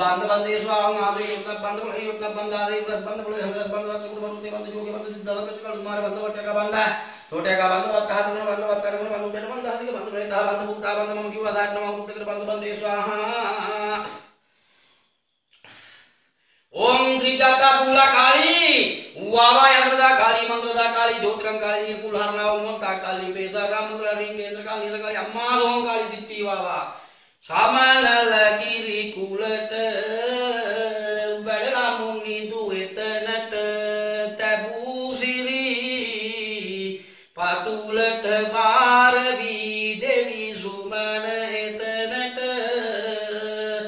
बंद बंद ये स्वांग आदि युक्त बंद बोले युक्त बंद आदि व्रत बंद बोले हजरत बंद व्रत कुल बंद बंद जो के बंद दादा पे कल मारे बंद वट का बंद छोटे का बंद वट का बंद वट का बंद बंद बंद आदि के बंद बोले ता बंद भुक्ता बंद मम की आधार नम गुप्त कर बंद बंद ये स्वाहा ओम त्रिदा का बुला काली वावा यंत्रदा काली मंत्रदा काली ज्योतिरं काली कुलहर नाम मोता काली पेजा राम मंत्र रिंगेंद्र काली काली अम्मा ओम काली दित्ती वावा समल लगिरी कुलट बड़ा मुनि दुएत नट तबूसिरी पातुलट बारवी देवी सुमन एत नट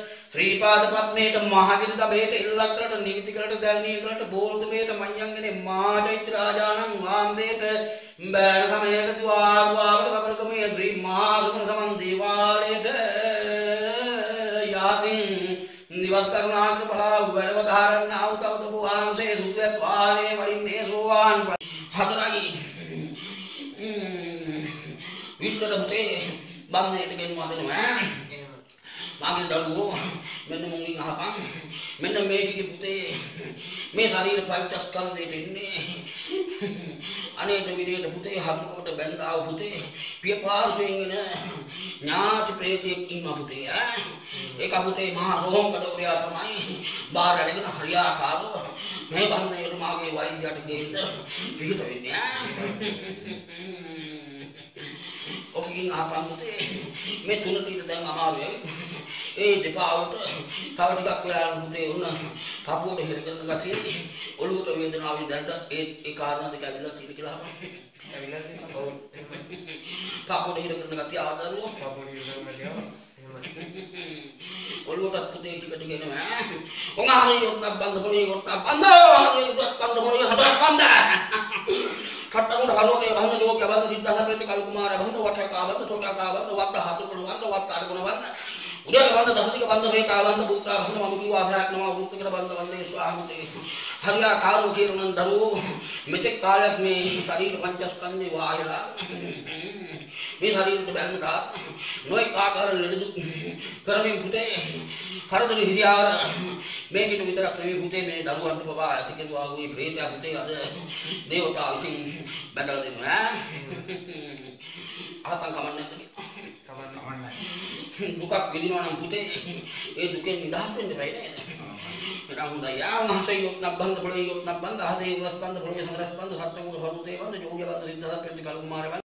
श्रीपाद पद्मेट महागिर तभेट इलक्रट निवितक्रट दलनीक्रट बोल्त मेट मयंगने मां चैत्राजानं वामदेट बैर समेत द्वार द्वार सफर तुम्हें श्री मां सुमन समंदी वालेट दिवस करुणाग्र भला वैरवधारण नाव तव तपुआन से सूर्य द्वारे वरिने सोवान हतरागी विश्वदते बामने टिकन मादन में मागे दलगो मैंने मुंगी कहा पां मैंने मेज के पुते मैं शरीर पाई तस्कम दे देने अने तो विदे पुते हम को तो बंदा पुते पे पास होंगे ना न्याच प्रेत एक इमा पुते है एक आपुते महासोम कटोरिया तमाई बार आने को हरिया खा लो मैं बंदे एक माँगे वाई जाट गेट भी तो इन्हें ओके आप आपुते मैं तूने तीर देंगा माँगे ये दिपावट कावट का कोई आपुते उन कापुओं के हिरकन का थी उल्लू तो ये दिन आवे दर्द एक एक आना दिखा बिना तीर किला कापुओं के हिरकन का थी आवाज़ लो उल्लूटा पुते चिकट के ना उंगारी उठना बंद होली हदरस बंद खट्टा को ढालो के भाई जो के बाद सीधा सा पे काल कुमार भाई तो वठा का बंद छोटा का बंद वत हाथ को बंद वत तार को बंद उधर बंद दस के बंद रे का बंद भूता बंद मम की आधा आत्मा रूप के बंद बंद स्वाहा ते हरिया खारो के नंद धरो मिते कालक में शरीर पंचस्कंद वाहिला मैं शरीर तो बैल में था नोए काकर लड़दू कर में भूते खरद हिरियार मैं की तो इधर अपने भूते में दारू अंत बाबा आते के तो आ गई प्रेत या भूते आ देवता सिंह बदल दे मैं आता कमर नहीं दुका गिरिनो ना भूते ये दुके निदास पे भाई ने राम दया वहां से योगना बंद पड़े संग्रह बंद हत्या को भरूते बंद जो गया बंद सिद्ध सत्य काल मारे